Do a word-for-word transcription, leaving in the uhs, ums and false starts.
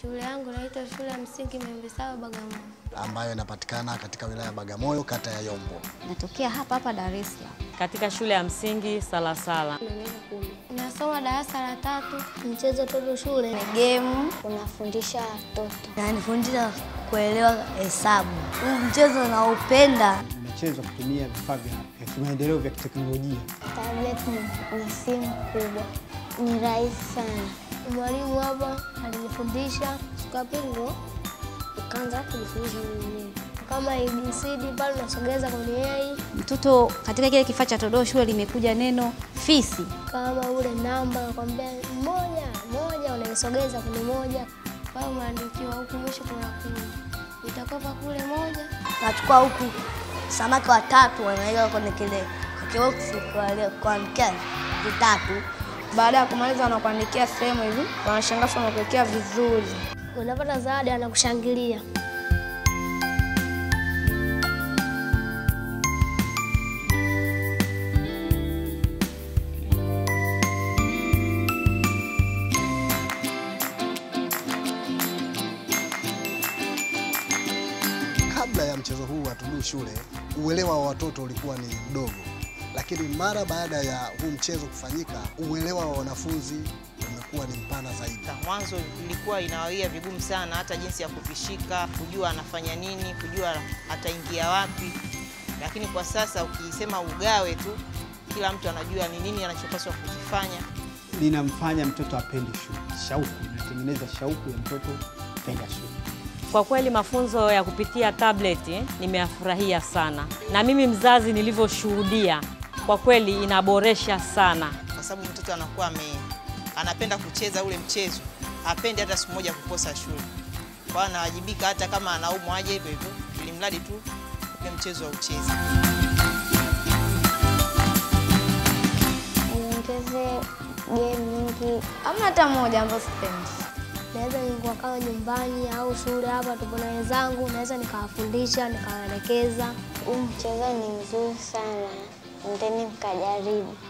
Shule yangu naitwa Shule ya Msingi Membesawa Bagamoyo, ambayo inapatikana katika wilaya ya Bagamoyo, kata ya Yombo. Natokea hapa hapa Dar es Salaam, katika Shule ya Msingi Salasala. Nasoma darasa la tatu. Mchezo todo shule na game unafundisha watoto. Yanifundisha kuelewa hesabu. Huu mchezo naupenda. Mchezo kutumia vifaa vya maendeleo vya teknolojia. Tablet ni simu kubwa. Ni rahisi sana. Mwalimu hapa alinifundisha tukapingo, ukaanza kunifundisha mimi. Kama A B C D bado nasogeza kwenye A. Mtoto katika kile kifaa cha todoo shule limekuja neno fisi. Kama ule namba nakwambia moja, moja unaisogeza kwenye moja. Kama maandikiwa huku mwisho kuna kumi. Utakopa kule moja. Nachukua huku samaki watatu wanaweka kwenye kile kioksi kwa leo kwa mkali vitatu. Baada ya kumaliza wanakuandikia sehemu hivi, wanashangaza wanakuwekea vizuri. Unapata zawadi anakushangilia. Kabla ya mchezo huu wa todoo shule, uelewa wa watoto ulikuwa ni mdogo. Lakini mara baada ya huu mchezo kufanyika, uelewa wa wanafunzi umekuwa ni mpana zaidi. Mwanzo ilikuwa inawawia vigumu sana, hata jinsi ya kufishika, kujua anafanya nini, kujua ataingia wapi. Lakini kwa sasa ukisema ugawe tu, kila mtu anajua ni nini anachopaswa kukifanya. Linamfanya mtoto apende shule. Shauku, inatengeneza shauku ya mtoto kupenda shule. Kwa kweli mafunzo ya kupitia tableti nimeyafurahia sana. Na mimi mzazi nilivyoshuhudia, kwa kweli inaboresha sana. Kwa sababu mtoto anakuwa ame, anapenda kucheza ule mchezo, hapendi hata siku moja kukosa shule. Kwa anawajibika hata kama anaumwa aje hivyo hivyo, ili mradi tu ile mchezo wa ucheze. Niongeze game nyingi, ama hata moja ambayo sipendi. Naweza nikakaa nyumbani au shule hapa tupo na wenzangu, naweza nikawafundisha, nikawaelekeza. Mchezo ni mzuri sana. Ndeni mkajaribu.